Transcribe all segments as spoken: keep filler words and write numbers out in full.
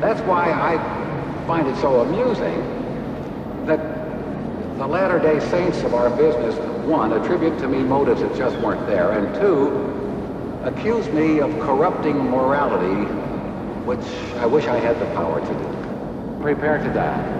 That's why I find it so amusing that the latter-day saints of our business, one, attribute to me motives that just weren't there, and two, accuse me of corrupting morality, which I wish I had the power to do. Prepare to die.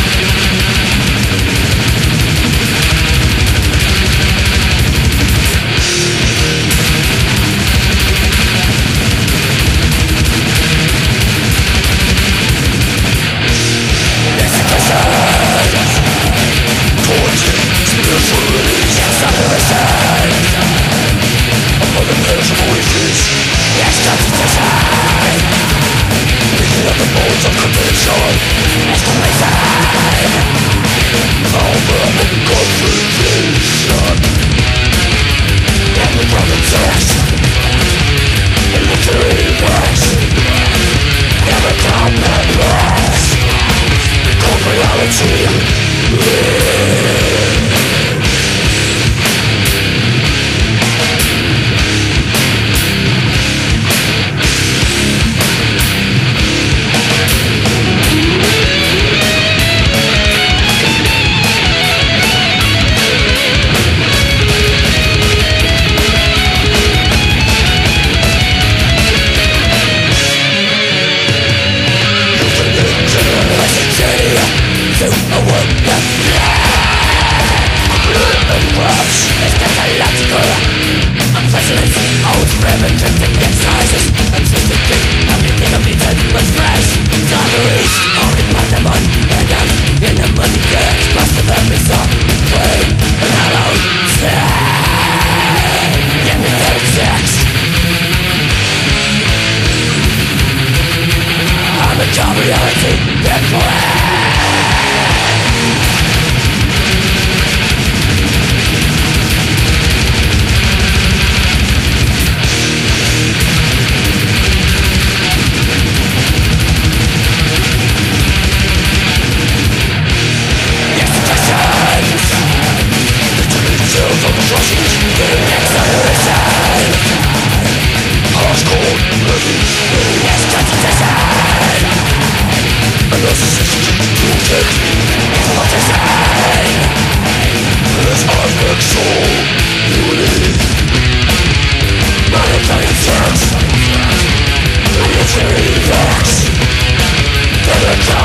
Down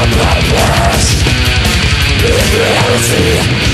the blast. mercy.